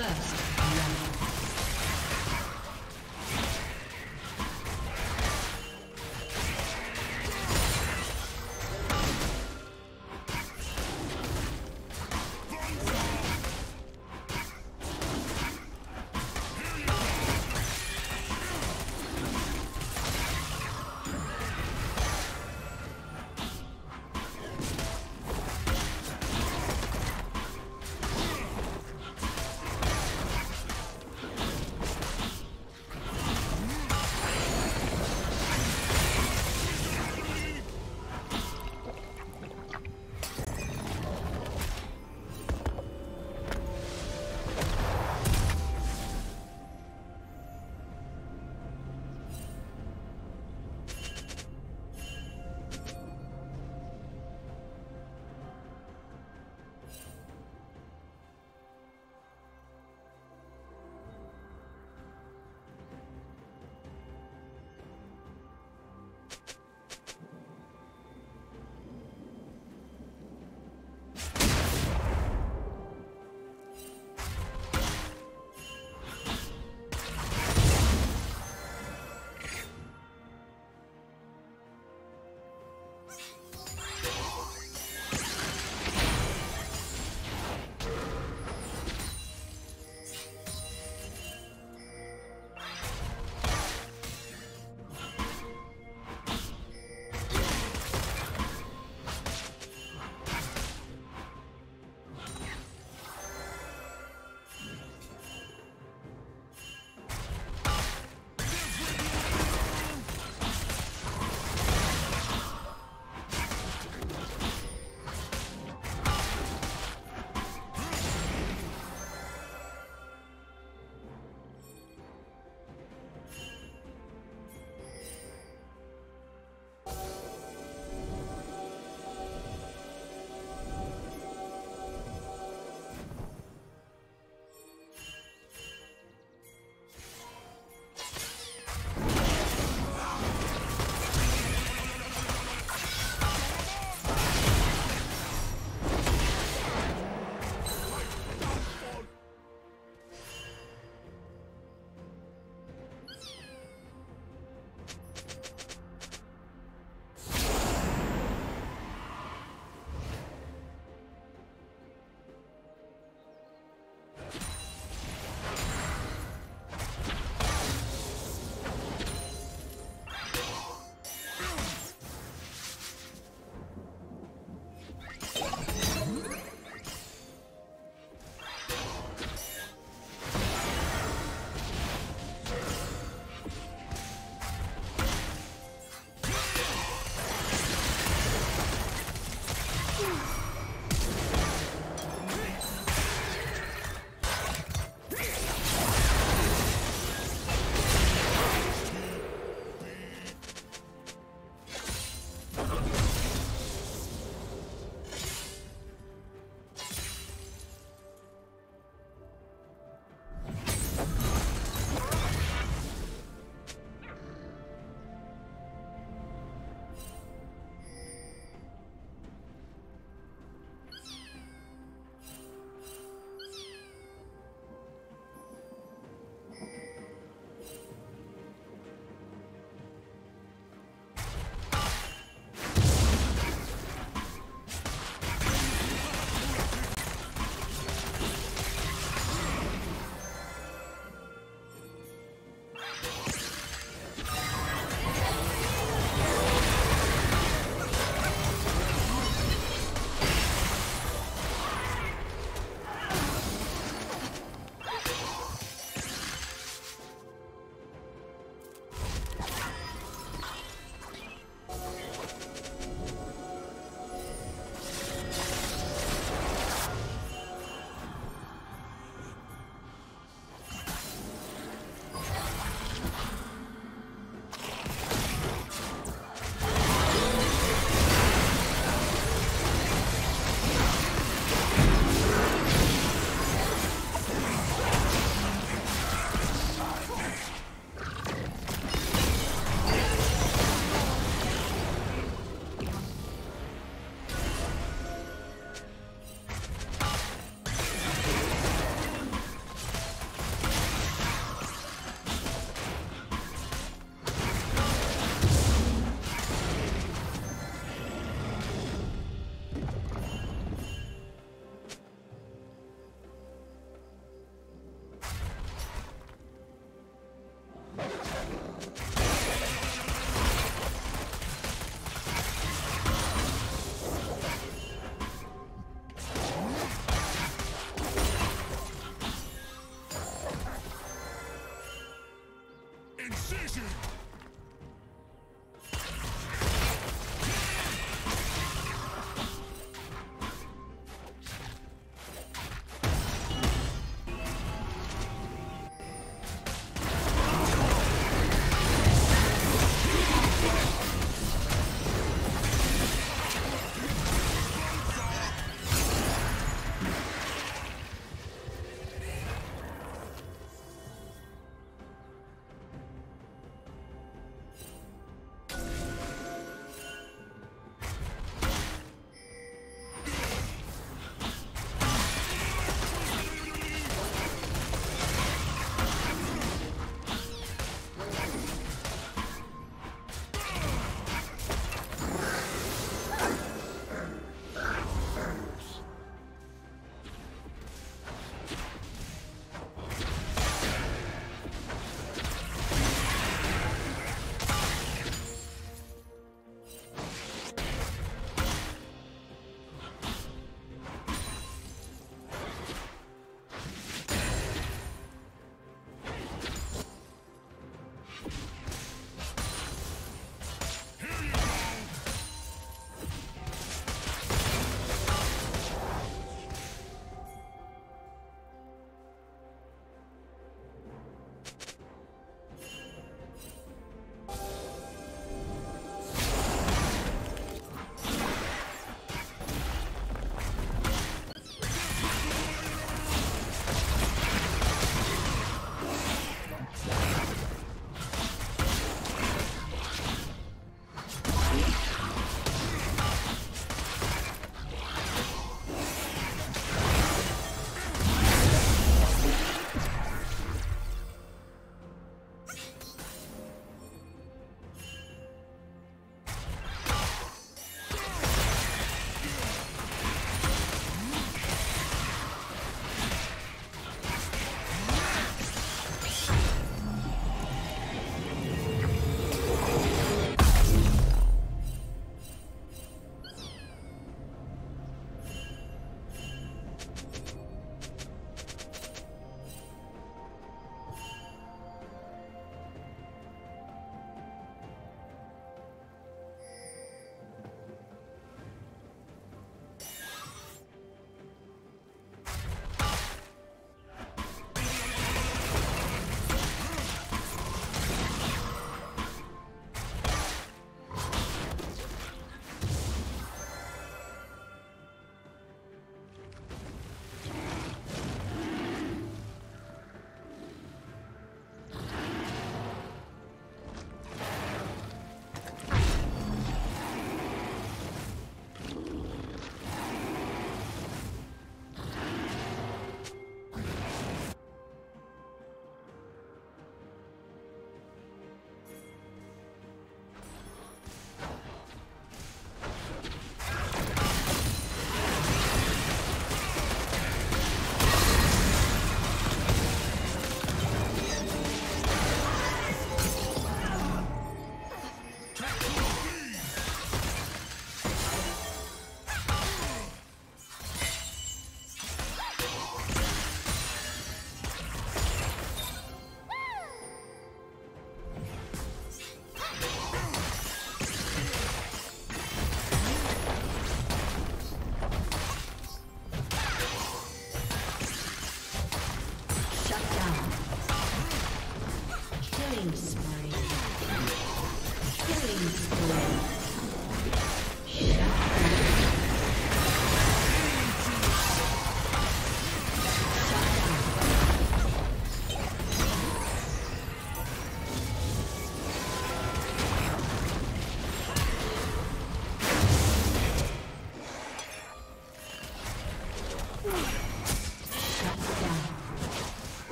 First.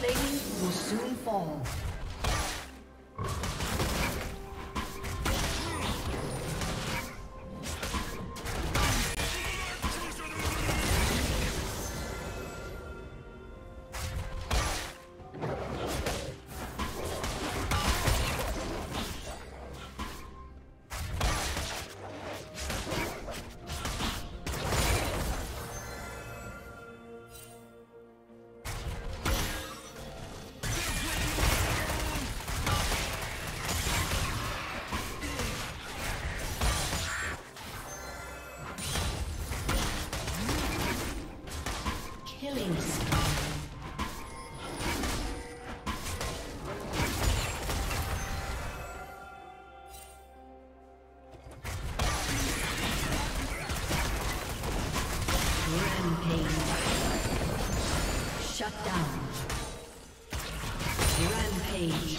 plating will soon fall. Shut down. Rampage.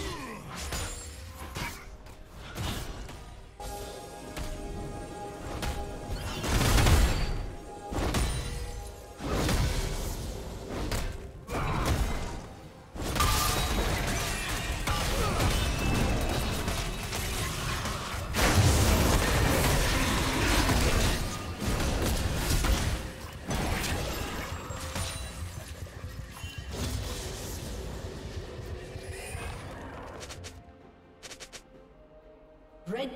Red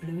Blue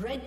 Red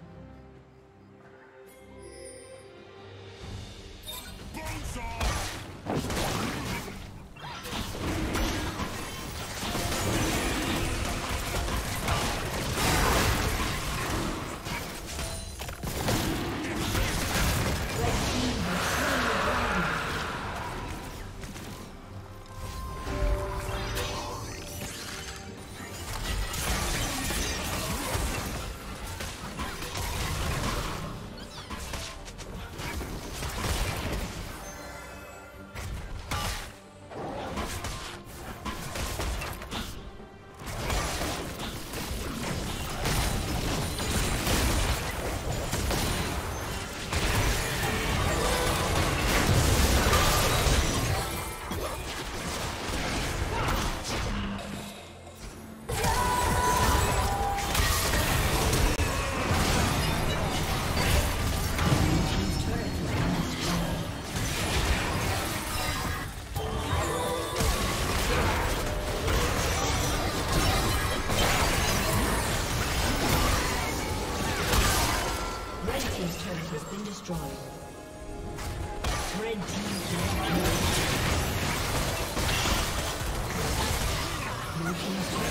Thank you.